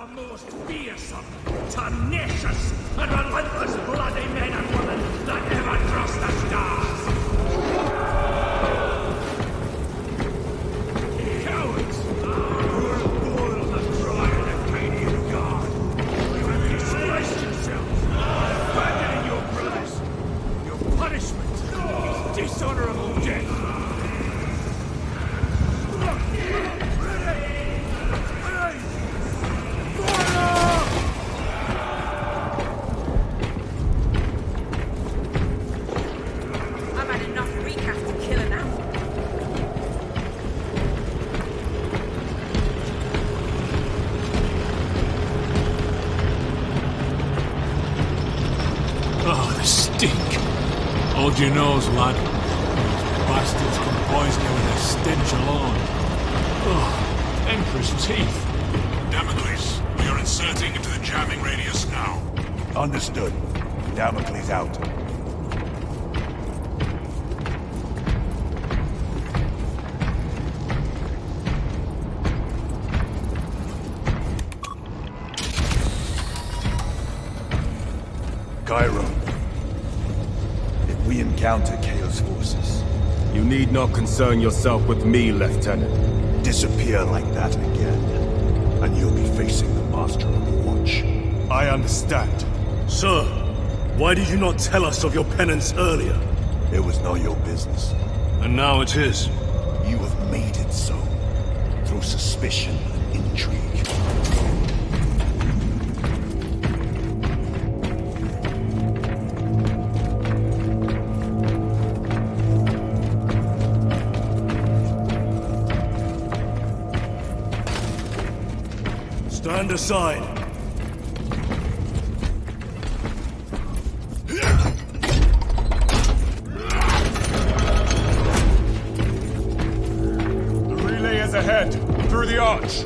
the most fearsome, tenacious, and relentless bloody men and women that ever crossed the stars. Cowards, poor boil the cry of the Canadian guard. You have disgraced yourself, abandoning your brothers. Your punishment is dishonorable death. Hold your nose, lad. These bastards can poison you with a stench alone. Ugh, Emperor's teeth. Damocles, we are inserting into the jamming radius now. Understood. Damocles out. Chairon. We encounter Chaos forces. You need not concern yourself with me, Lieutenant. Disappear like that again, and you'll be facing the Master of the Watch. I understand. Sir, why did you not tell us of your penance earlier? It was not your business. And now it is. You have made it so, through suspicion and intrigue. Stand aside. The relay is ahead, through the arch.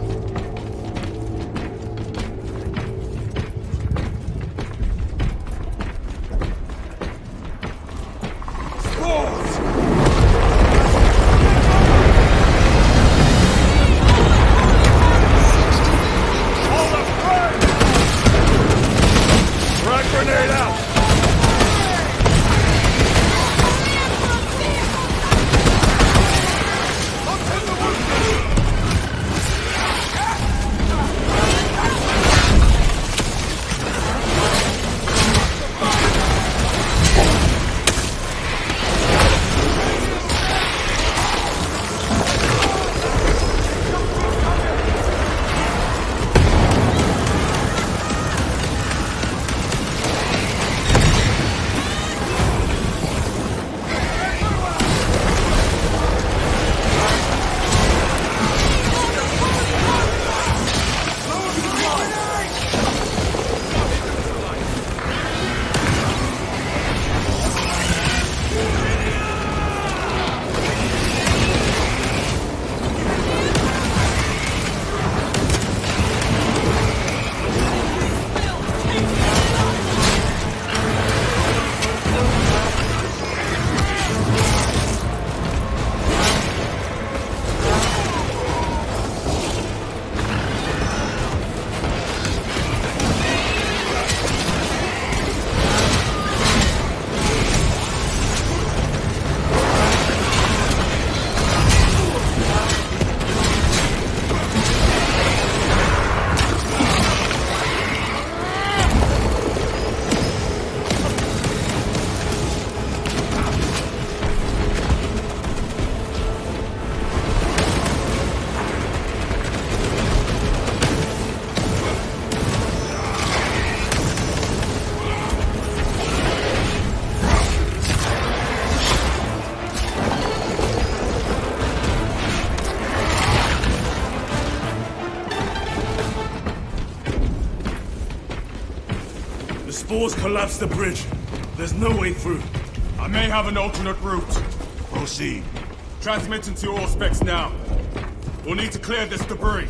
The spores collapsed the bridge. There's no way through. I may have an alternate route. Proceed. Transmit into your specs now. We'll need to clear this debris.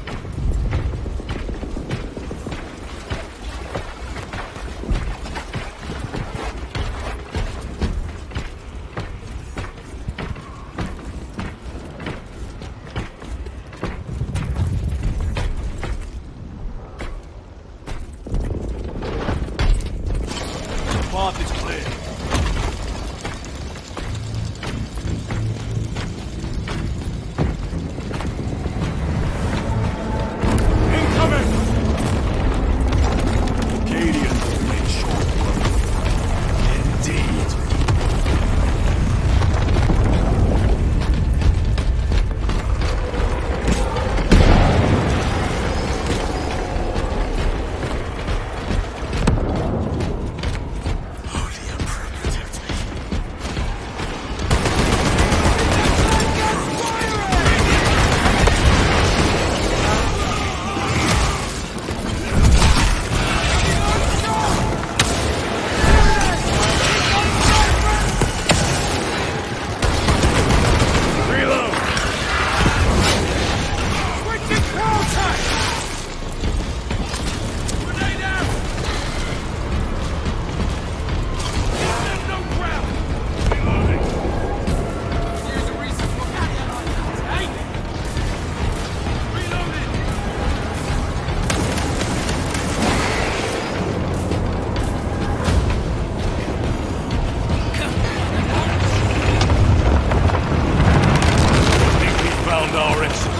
our exit.